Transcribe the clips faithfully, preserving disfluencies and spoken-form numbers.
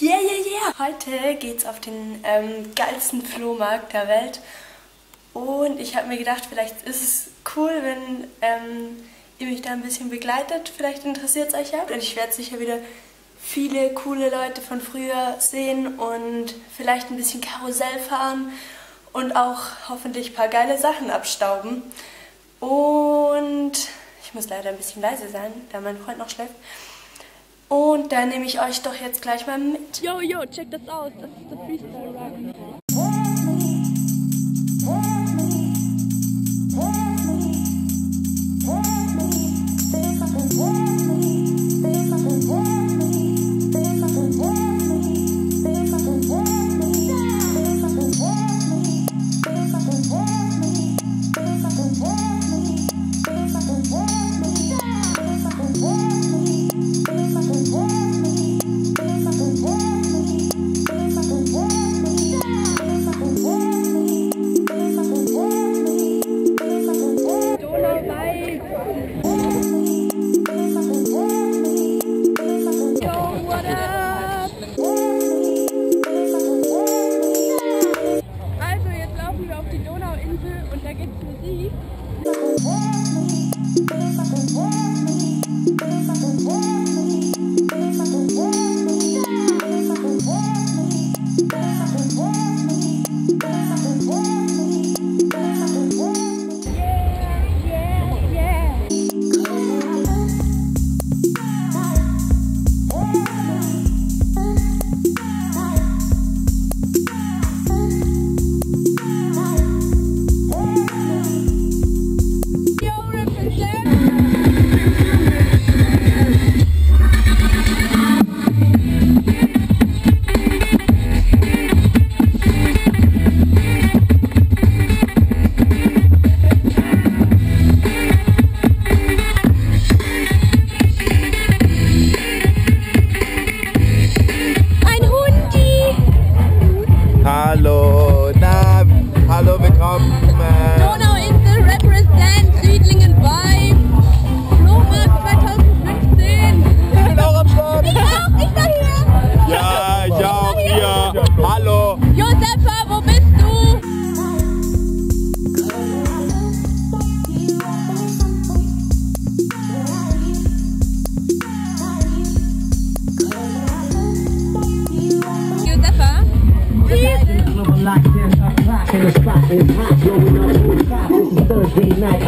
Yeah, yeah, yeah! Heute geht's auf den ähm, geilsten Flohmarkt der Welt. Und ich habe mir gedacht, vielleicht ist es cool, wenn ähm, ihr mich da ein bisschen begleitet. Vielleicht interessiert es euch ja. Und ich werde sicher wieder viele coole Leute von früher sehen und vielleicht ein bisschen Karussell fahren und auch hoffentlich ein paar geile Sachen abstauben. Und ich muss leider ein bisschen leise sein, da mein Freund noch schläft. Und da nehme ich euch doch jetzt gleich mal mit. Yo, yo, check das aus. Das ist der Freestyle-Rap.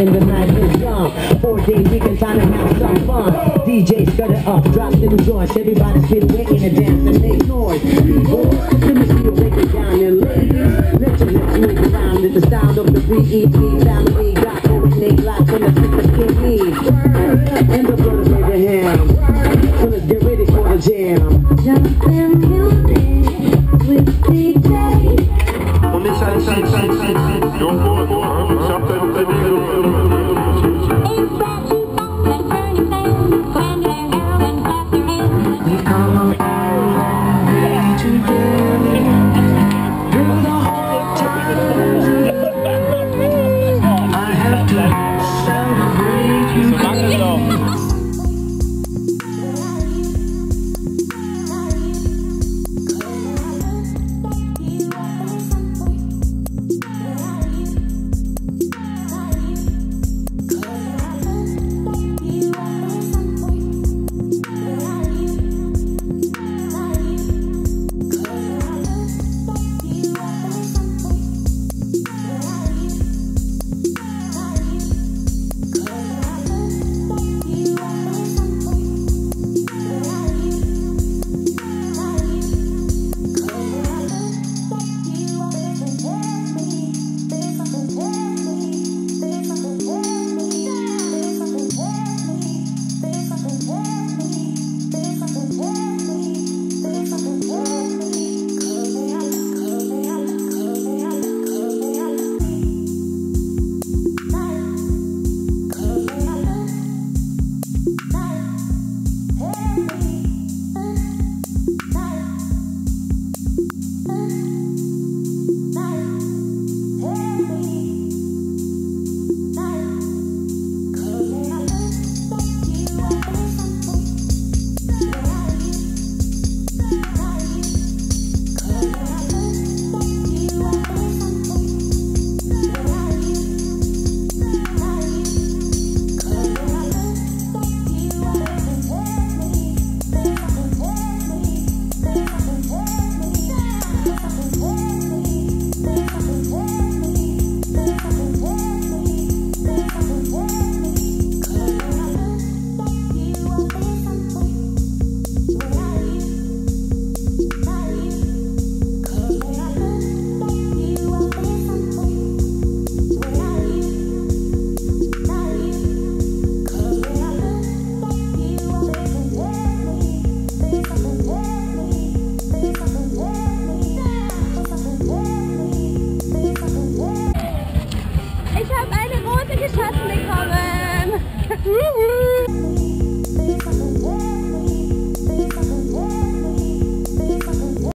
In the night is long, four-day weekend trying to have some fun. D Js cut it up, drop little joints. Everybody's been waking and dancing and make noise. Let me see you waking down your ladies. Let your lips move around to the sound of the B E T family. Got coordinate locks on the stickers can leave. And the brothers raise their hands. So let's get ready for the jam. Jump and kill me with D J.